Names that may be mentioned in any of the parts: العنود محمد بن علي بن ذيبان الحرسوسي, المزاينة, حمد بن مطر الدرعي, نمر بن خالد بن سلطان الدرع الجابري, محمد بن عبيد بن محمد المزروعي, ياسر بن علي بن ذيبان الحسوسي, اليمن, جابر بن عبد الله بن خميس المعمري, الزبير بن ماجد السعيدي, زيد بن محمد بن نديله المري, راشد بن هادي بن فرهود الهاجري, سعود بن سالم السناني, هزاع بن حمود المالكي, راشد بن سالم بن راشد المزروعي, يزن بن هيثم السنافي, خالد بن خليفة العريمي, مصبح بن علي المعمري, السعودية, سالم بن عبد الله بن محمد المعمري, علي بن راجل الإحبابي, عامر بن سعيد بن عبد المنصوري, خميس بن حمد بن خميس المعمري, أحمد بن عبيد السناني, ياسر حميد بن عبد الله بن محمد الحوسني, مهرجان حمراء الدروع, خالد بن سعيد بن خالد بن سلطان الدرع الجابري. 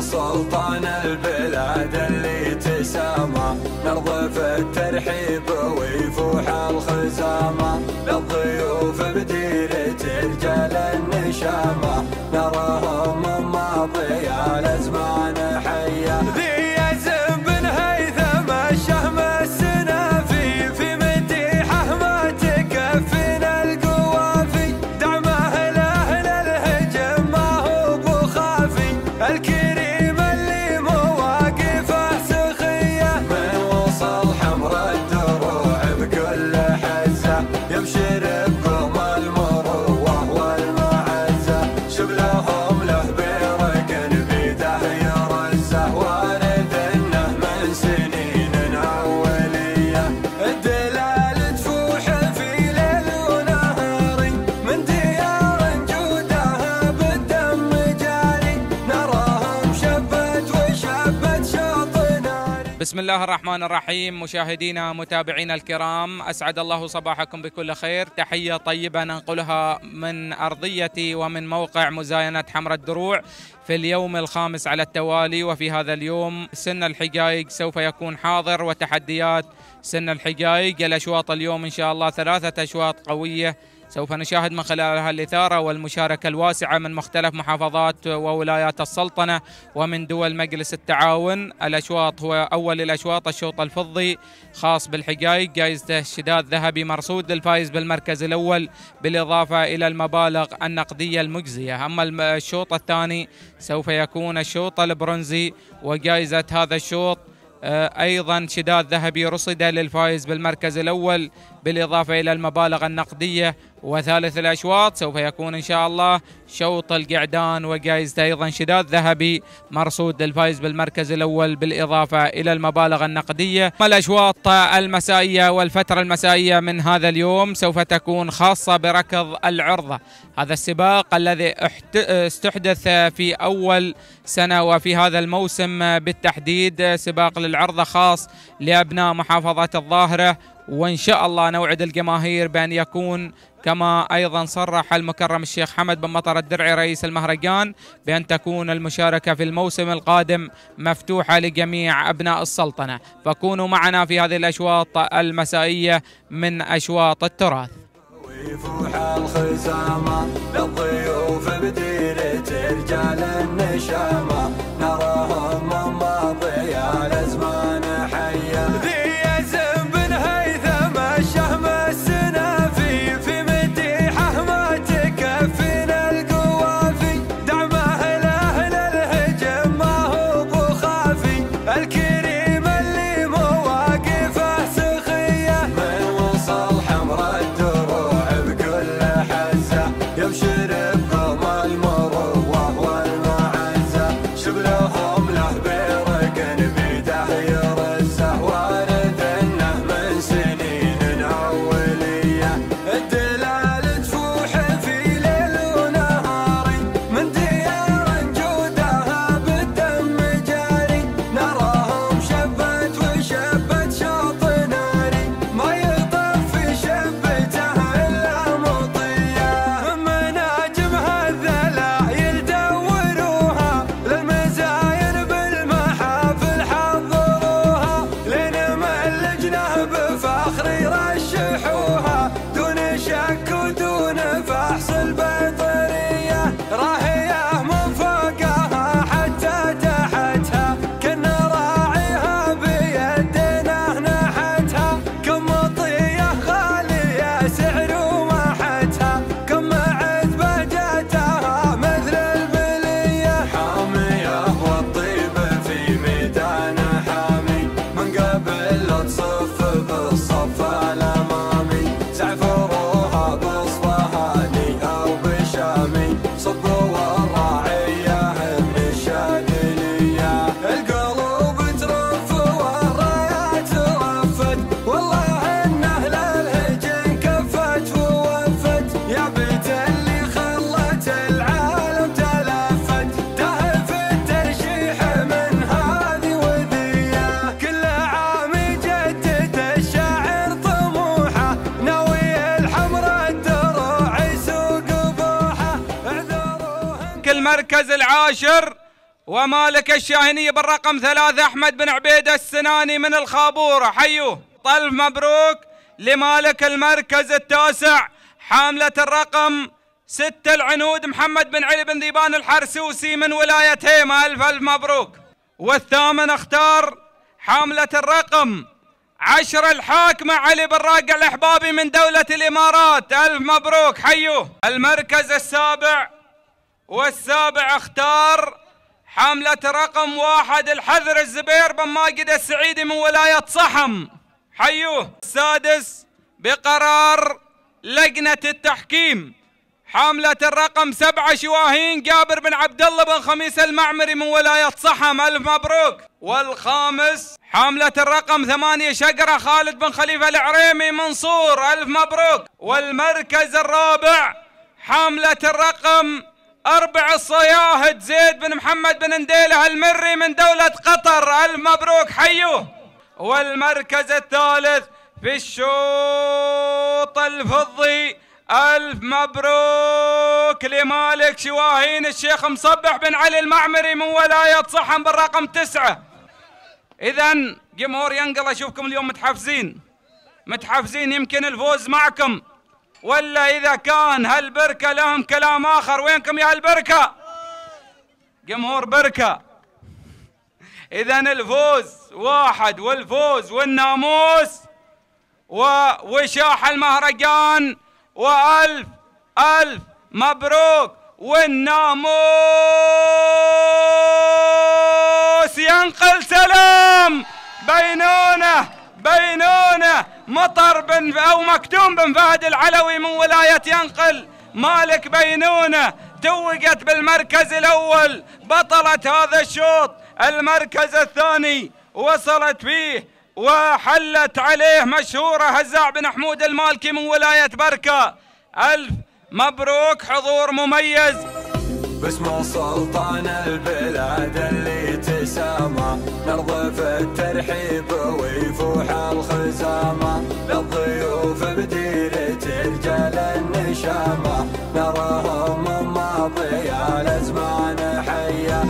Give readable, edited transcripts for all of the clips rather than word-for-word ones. سلطان البلاد اللي تسامى، نرضف الترحيب ويفوح الخزامة، للضيوف بديرة رجال النشامة، نراهم من ماضي على زمان حية. ذي يزن بن هيثم الشهم السنافي، في مديحه ما تكفينا القوافي، دعمه لأهل الهجم ما هو بخافي، الكريم اللي مواقفه سخية، من وصل حمراء الدروع بكل حزة، يبشر بقوم المروة والمعزة، شبلهم له بركن بيده يرزه، وارد انه من سنين اولية، الدلال تفوح في ليل ونهار، من ديار جودها بالدم جاري، نراهم شبت وشبت شاطنا. بسم الله الرحمن الرحيم، مشاهدينا متابعينا الكرام، أسعد الله صباحكم بكل خير. تحية طيبة ننقلها من أرضيتي ومن موقع مزاينة حمراء الدروع في اليوم الخامس على التوالي. وفي هذا اليوم سن الحقائق سوف يكون حاضر، وتحديات سن الحقائق. الأشواط اليوم إن شاء الله 3 أشواط قوية سوف نشاهد من خلالها الإثارة والمشاركة الواسعة من مختلف محافظات وولايات السلطنة ومن دول مجلس التعاون. الأشواط هو أول الأشواط الشوط الفضي خاص بالحقائق، جائزة شداد ذهبي مرصود للفائز بالمركز الأول بالإضافة إلى المبالغ النقدية المجزية. أما الشوط الثاني سوف يكون الشوط البرونزي، وجائزة هذا الشوط أيضا شداد ذهبي رصد للفائز بالمركز الأول بالإضافة إلى المبالغ النقدية. وثالث الأشواط سوف يكون إن شاء الله شوط القعدان، وجائزته أيضا شداد ذهبي مرصود للفائز بالمركز الأول بالإضافة إلى المبالغ النقدية. الأشواط المسائية والفترة المسائية من هذا اليوم سوف تكون خاصة بركض العرضة، هذا السباق الذي استحدث في أول سنة وفي هذا الموسم بالتحديد، سباق للعرضة خاص لأبناء محافظة الظاهرة، وإن شاء الله نوعد الجماهير بأن يكون كما أيضا صرح المكرم الشيخ حمد بن مطر الدرعي رئيس المهرجان بأن تكون المشاركة في الموسم القادم مفتوحة لجميع أبناء السلطنة. فكونوا معنا في هذه الأشواط المسائية من أشواط التراث. المركز العاشر ومالك الشاهنية بالرقم 3 أحمد بن عبيد السناني من الخابورة. حيوه. طلب مبروك لمالك المركز التاسع حاملة الرقم 6 العنود محمد بن علي بن ذيبان الحرسوسي من ولاية هيمة. ألف ألف مبروك. والثامن اختار حاملة الرقم 10 الحاكمة علي بن راجل الإحبابي من دولة الإمارات. ألف مبروك. حيوه. المركز السابع والسابع اختار حاملة رقم 1 الحذر الزبير بن ماجد السعيدي من ولاية صحم. حيوه. السادس بقرار لجنة التحكيم حاملة الرقم 7 شواهين جابر بن عبد الله بن خميس المعمري من ولاية صحم. ألف مبروك. والخامس حاملة الرقم 8 شجرة خالد بن خليفة العريمي منصور. ألف مبروك. والمركز الرابع حاملة الرقم 4 الصياهد زيد بن محمد بن نديله المري من دولة قطر. ألف مبروك. حيوه. والمركز الثالث في الشوط الفضي ألف مبروك لمالك شواهين الشيخ مصبح بن علي المعمري من ولاية صحن بالرقم 9. إذن جمهور ينقل أشوفكم اليوم متحفزين متحفزين، يمكن الفوز معكم، ولا إذا كان هالبركة لهم كلام آخر. وينكم يا هالبركة؟ جمهور بركة. إذن الفوز واحد، والفوز والناموس ووشاح المهرجان، وألف ألف مبروك والناموس ينقل سلام. بينونة بينونة مطر بن أو مكتوم بن فهد العلوي من ولاية ينقل. مالك بينونة توجت بالمركز الأول، بطلت هذا الشوط. المركز الثاني وصلت فيه وحلت عليه مشهورة هزاع بن حمود المالكي من ولاية بركة. ألف مبروك، حضور مميز. باسم سلطان البلاد اللي تسامى، نرضى في الترحيب ويفوح الخزامة، للضيوف بديرة رجال النشامة، نراهم من ماضي على زمان حية.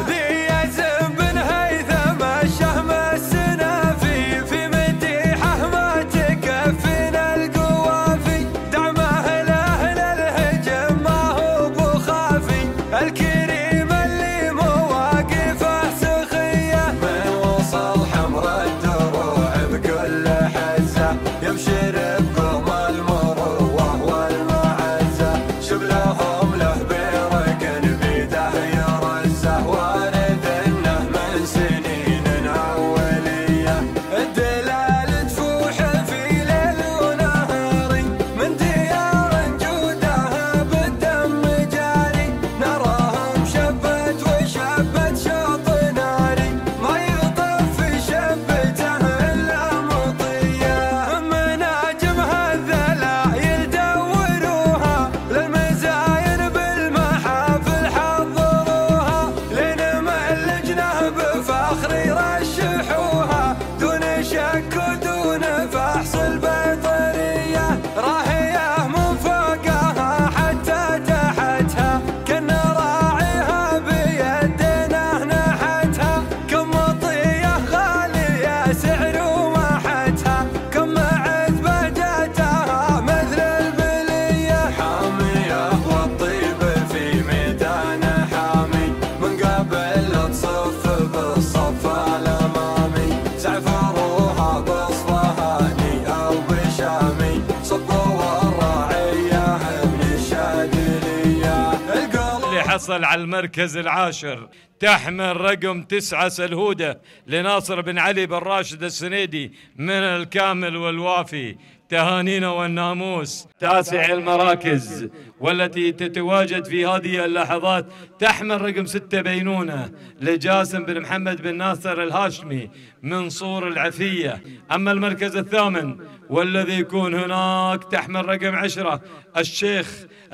حصل على المركز العاشر تحمل رقم 9 سلهودة لناصر بن علي بن راشد السنيدي من الكامل والوافي. تهانينا والناموس. تاسع المراكز والتي تتواجد في هذه اللحظات تحمل رقم 6 بينونة لجاسم بن محمد بن ناصر الهاشمي من صور العفية. أما المركز الثامن والذي يكون هناك تحمل رقم 10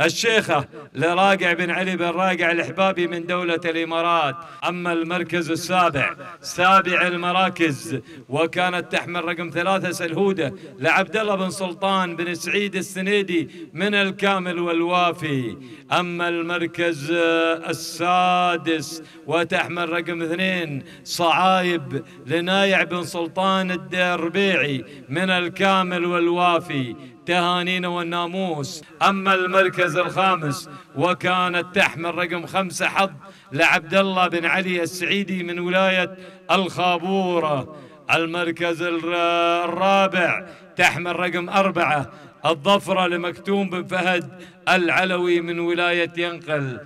الشيخة لراجع بن علي بن راجع الإحبابي من دولة الإمارات. أما المركز السابع سابع المراكز وكانت تحمل رقم 3 سلهودة لعبد الله بن بن سلطان بن سعيد السنيدي من الكامل والوافي. أما المركز السادس وتحمل رقم 2 صعايب لنايع بن سلطان الربيعي من الكامل والوافي، تهانينا والناموس. أما المركز الخامس وكانت تحمل رقم 5 حظ لعبد الله بن علي السعيدي من ولاية الخابورة. المركز الرابع تحمل رقم 4 الظفرة لمكتوم بن فهد العلوي من ولاية ينقل.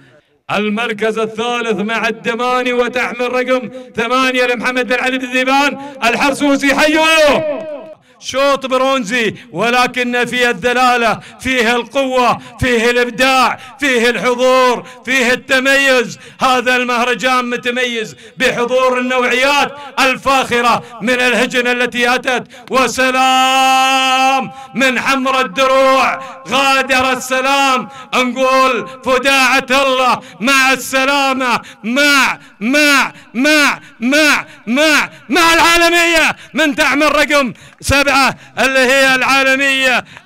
المركز الثالث مع الدماني وتحمل رقم 8 لمحمد بن علي بن ذيبان الحرسوسي، حيوه. شوط برونزي ولكن فيه الدلالة، فيه القوة، فيه الإبداع، فيه الحضور، فيه التميز. هذا المهرجان متميز بحضور النوعيات الفاخرة من الهجن التي أتت. وسلام من حمراء الدروع، غادر السلام. نقول فداعة الله مع السلامة، مع العالمية من تعمل رقم 7 اللي هي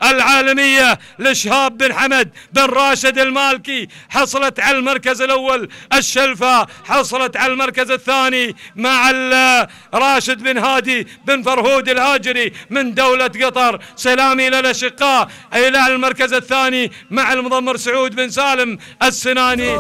العالمية لشهاب بن حمد بن راشد المالكي. حصلت على المركز الأول الشلفة، حصلت على المركز الثاني مع راشد بن هادي بن فرهود الهاجري من دولة قطر، سلامي للأشقاء. إلى المركز الثاني مع المضمر سعود بن سالم السناني.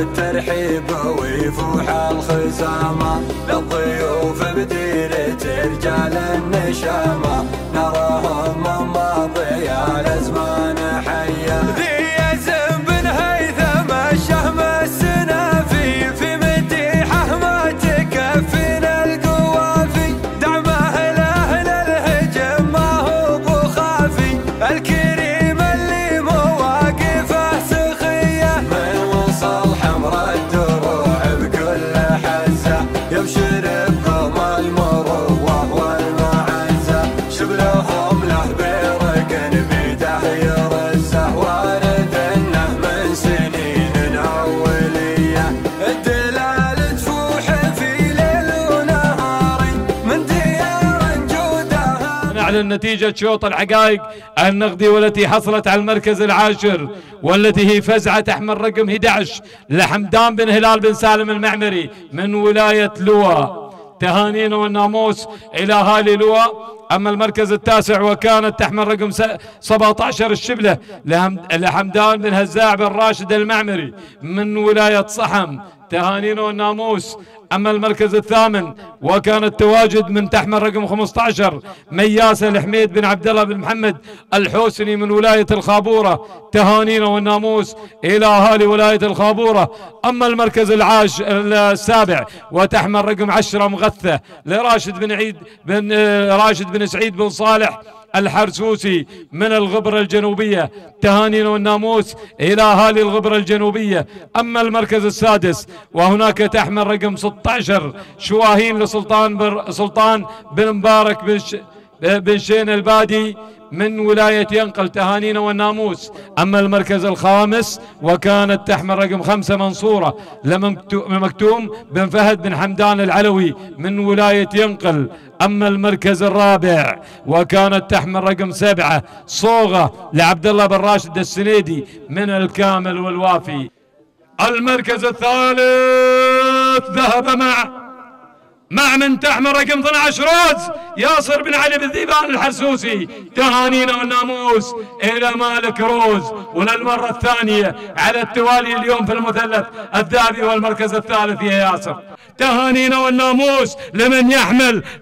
الترحيب ويفوح الخزامة للضيوف بديرة رجال النشامة، نراهم من ماضي على زمان حية. ذي يزن بن هيثم الشهم السنافي، في مديحه ما تكفينا القوافي، دعمه لأهل الهجم ما هو بخافي، الكريم اللي مواقفه سخية، من وصل نتيجة شوط الحقائق النقدي والتي حصلت على المركز العاشر والتي هي فزعة تحمل رقم 11 لحمدان بن هلال بن سالم المعمري من ولاية لواء، تهانينا والناموس إلى هالي لواء. أما المركز التاسع وكانت تحمل رقم 17 الشبلة لحمدان بن هزاع بن راشد المعمري من ولاية صحم، تهانينا والناموس. أما المركز الثامن وكان التواجد من تحمل رقم 15 من ياسر حميد بن عبد الله بن محمد الحوسني من ولاية الخابورة، تهانينا والناموس إلى أهالي ولاية الخابورة. أما المركز السابع وتحمل رقم 10 مغثة لراشد بن راشد بن سعيد بن صالح الحرسوسي من الغبرة الجنوبية، تهانينا والناموس إلى أهالي الغبرة الجنوبية. أما المركز السادس وهناك تحمل رقم 16 شواهين لسلطان بن مبارك بن شين البادي من ولاية ينقل، تهانينا والناموس. أما المركز الخامس وكانت تحمل رقم 5 منصورة لمكتوم بن فهد بن حمدان العلوي من ولاية ينقل. أما المركز الرابع وكانت تحمل رقم 7 صوغة لعبد الله بن راشد السنيدي من الكامل والوافي. المركز الثالث ذهب مع من تحمل رقم 12 روز ياسر بن علي بن ذيبان الحسوسي، تهانينا والناموس إلى مالك روز. وللمرة الثانية على التوالي اليوم في المثلث الذهبي والمركز الثالث يا ياسر، تهانينا والناموس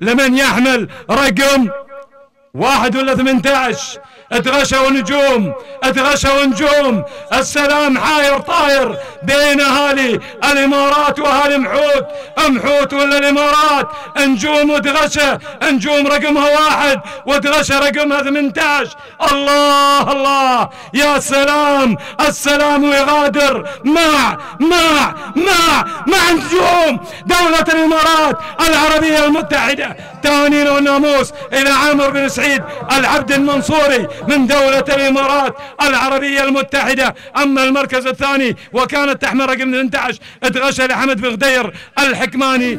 لمن يحمل رقم 1 ولا 18 اتغشى ونجوم اتغشى ونجوم، السلام حاير طاير بين اهالي الامارات واهالي محوت، محوت ولا الامارات، نجوم وتغشى، نجوم رقمها واحد وتغشى رقمها 18. الله الله يا سلام، السلام ويغادر مع نجوم دولة الامارات العربية المتحدة. تهانينا والناموس الى عامر بن سعيد العبد المنصوري من دولة الامارات العربية المتحدة. اما المركز الثاني وكانت تحمل رقم 18 اتغشى لحمد بن غدير الحكماني.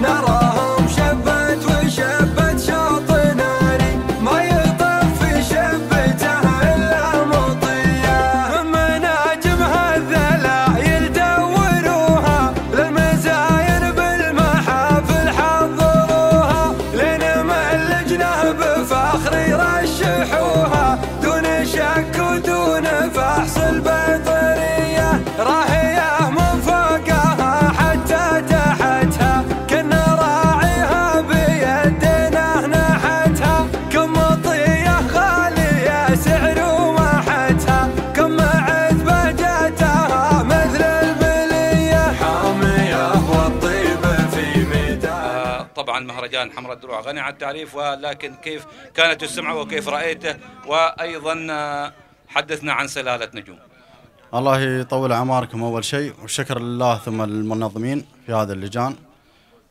نراهم شبت وشبت شاط ناري، ما يطف في شبتها الا مطيه، مناجمها الذلايل دوروها، للمزاين بالمحافل حضروها، لين ما اللجنه بفخري رشحوها، دون شك ودون فحص البطريه، راهيه من فوقها حتى تحتها، مهرجان حمراء الدروع غني عن التعريف، ولكن كيف كانت السمعة وكيف رأيته، وأيضا حدثنا عن سلالة نجوم. الله يطول أعماركم أول شيء، والشكر لله ثم المنظمين في هذا اللجان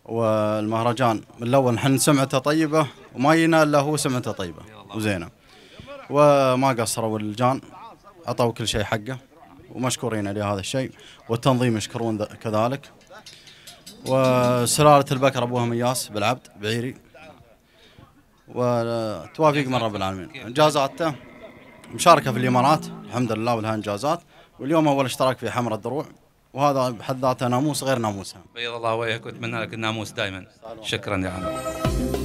والمهرجان. من الأول نحن سمعته طيبة وما ينا إلا هو سمعته طيبة وزينة، وما قصروا اللجان، عطوا كل شيء حقه ومشكورين لهذا الشيء، والتنظيم يشكرون كذلك. وسلالة البكر أبوها مياس بالعبد بعيري، وتوافيق من رب العالمين. إنجازاته مشاركة في الإمارات الحمد لله ولها إنجازات، واليوم أول اشتراك في حمراء الدروع، وهذا بحد ذاته ناموس غير ناموسها. بيض الله وجهك وأتمنى لك الناموس دائما. شكرا يا عم.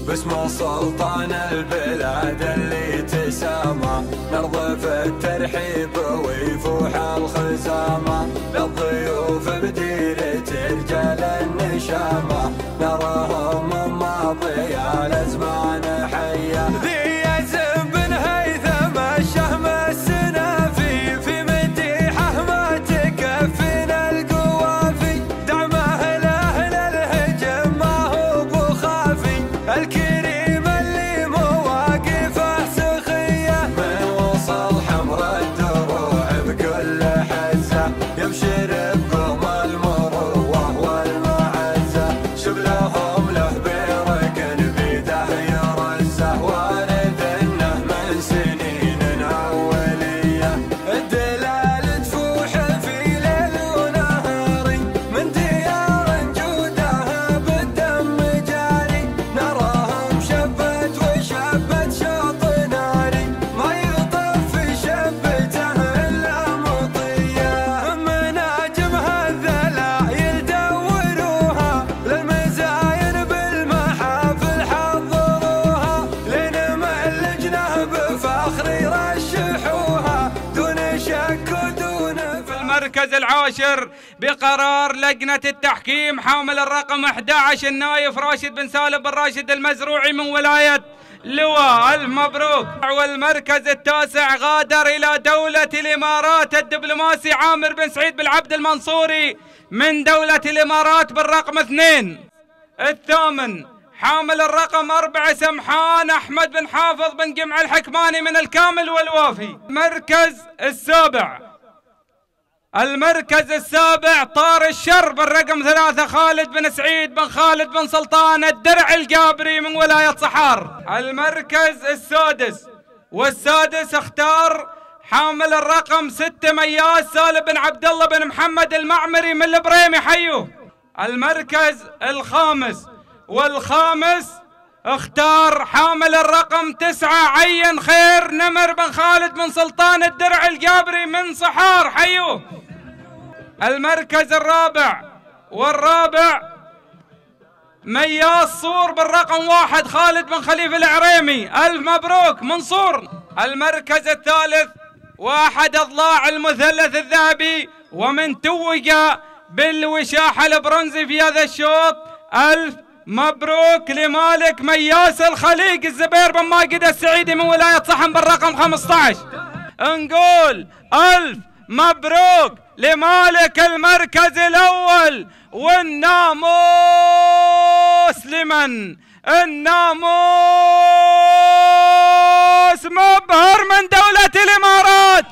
باسم سلطان البلاد اللي تسامى، نرضف الترحيب ويفوح الخزامة، للضيوف بديرة رجال النشامة، نراهم من ماضي على زمان حية، ذي يزن بن هيثم الشهم السنافي، في مديحه ما تكفينا القوافي، دعمه لأهل الهجم ما هو بخافي، الكريم اللي مواقفه سخية، من وصل حمراء الدروع بكل حزة، يبشر بقوم المروة والمعزة، شبلهم له بركن بيده يرزه، وارد انه من سنين اولية، الدلال تفوح في ليل ونهار، من ديار جودها بالدم جاري، نراهم شبت وشبت شاط ناري، ما يطف في شبته الا مطيه، مناجمها الذلايل دوروها، للمزاين بالمحافل حضروها، لين ما اللجنه بفخر رشحوها، دون شك ودون في المركز العاشر بقرار لجنة التحكيم حامل الرقم 11 النايف راشد بن سالم بن راشد المزروعي من ولاية لواء. ألف مبروك. والمركز التاسع غادر إلى دولة الإمارات الدبلوماسي عامر بن سعيد بن عبد المنصوري من دولة الإمارات بالرقم 2. الثامن حامل الرقم 4 سمحان أحمد بن حافظ بن جمع الحكماني من الكامل والوافي. المركز السابع طار الشر بالرقم 3 خالد بن سعيد بن خالد بن سلطان الدرع الجابري من ولاية صحار. المركز السادس اختار حامل الرقم 6 مياس سالم بن عبد الله بن محمد المعمري من البريمي حيوه. المركز الخامس اختار حامل الرقم 9 عين خير نمر بن خالد بن سلطان الدرع الجابري من صحار حيوه. المركز الرابع مياس صور بالرقم 1 خالد بن خليفة العريمي. ألف مبروك منصور. المركز الثالث واحد أضلاع المثلث الذهبي ومن توج بالوشاح البرونزي في هذا الشوط. ألف مبروك لمالك مياس الخليج الزبير بن ماجد السعيدي من ولاية صحن بالرقم 15. نقول ألف مبروك لمالك المركز الأول والناموس لمن؟ الناموس مبهر من دولة الإمارات.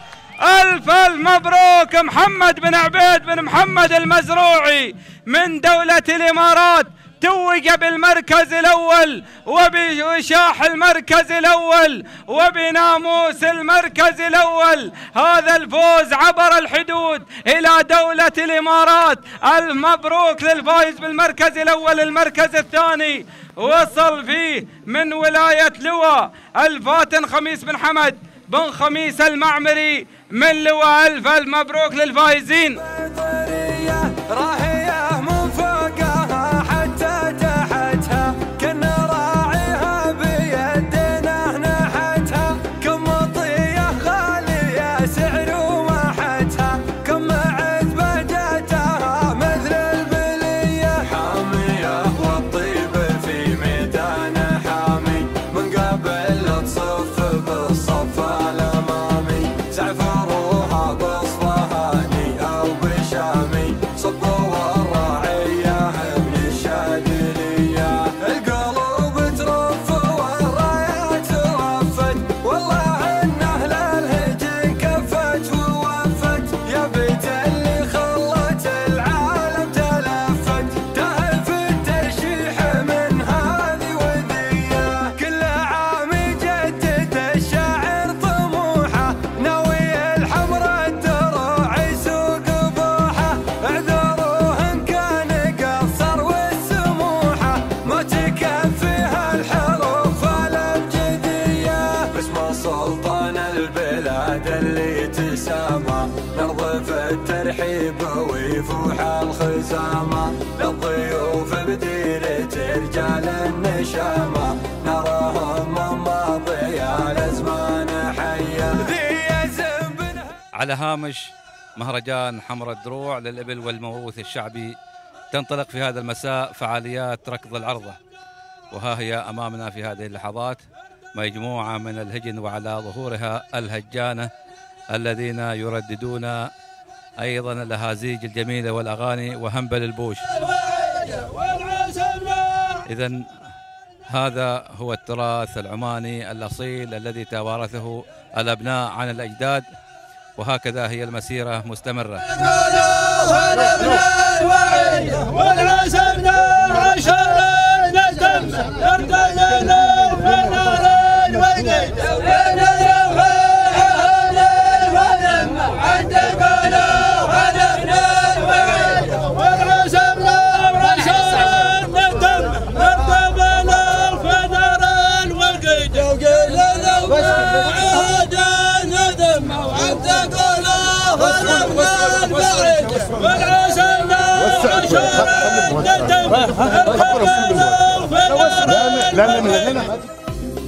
ألف مبروك محمد بن عبيد بن محمد المزروعي من دولة الإمارات، توج بالمركز الأول وبشاح المركز الأول وبناموس المركز الأول. هذا الفوز عبر الحدود إلى دولة الإمارات. المبروك للفائز بالمركز الأول. المركز الثاني وصل فيه من ولاية لواء الفاتن خميس بن حمد بن خميس المعمري من لواء ألف. المبروك للفائزين. ويفوح الخزامة للضيوف بديرة رجال النشامة، نراهم من ماضي على زمان حية. على هامش مهرجان حمراء الدروع للإبل والموروث الشعبي تنطلق في هذا المساء فعاليات ركض العرضة، وها هي أمامنا في هذه اللحظات مجموعة من الهجن وعلى ظهورها الهجانة الذين يرددون أيضا الأهازيج الجميلة والأغاني وهنبل البوش. إذن هذا هو التراث العماني الأصيل الذي توارثه الأبناء عن الأجداد، وهكذا هي المسيرة مستمرة.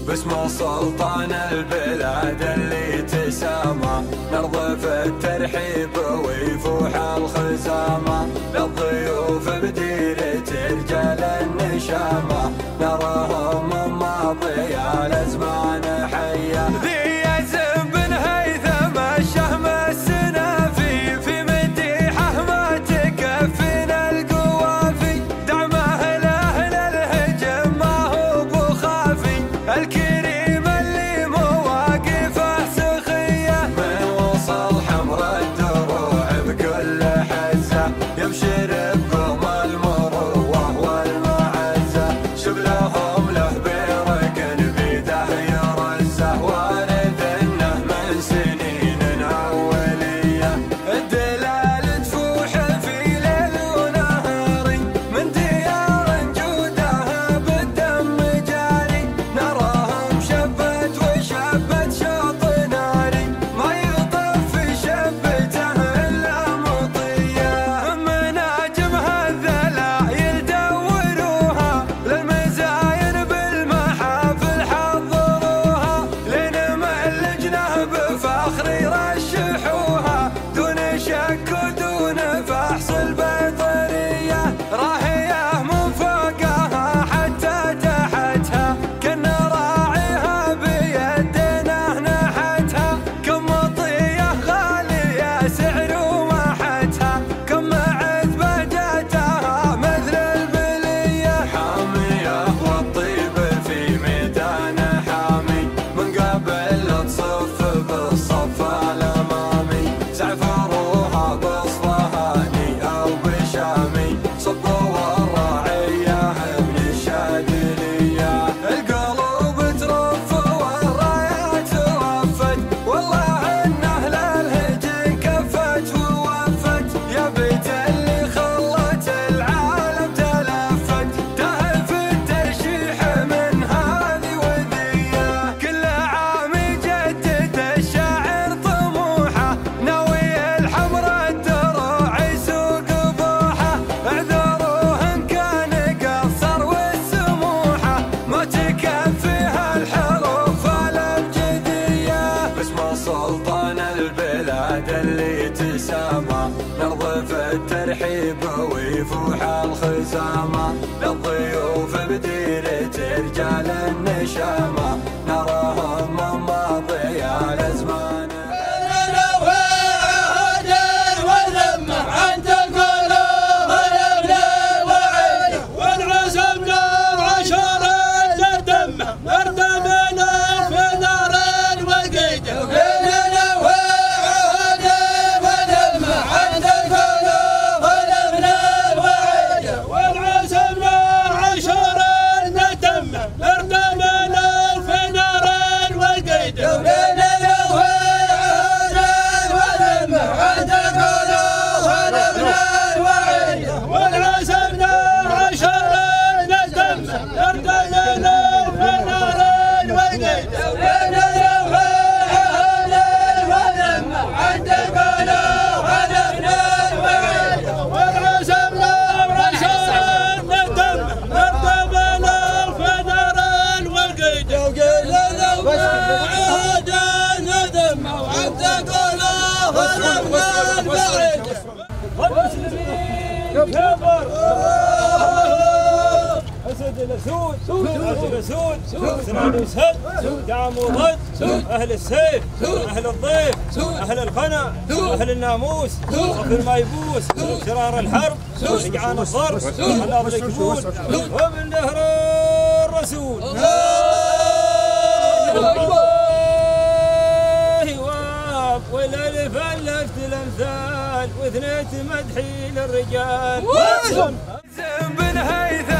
باسم سلطان البلاد اللي تسامى نرضف الترحيب ويفوح الخزامة للضيوف بديرة رجال النشامة، نراهم من ماضي على زمان حية. هذا اللي تسامى نرضى في الترحيب ويفوح الخزامة للضيوف بديرة رجال النشامة نراهم من ماضي على زمان سود سود سود سود سود سود دعم وضد أهل السيف أهل الضيف أهل القنا أهل الناموس صف الميبوس شرار الحرب إجعان الصرف الأرض الكبوس ومن دهر الرسول والألف ألفت الأمثال واثنيت مدحي للرجال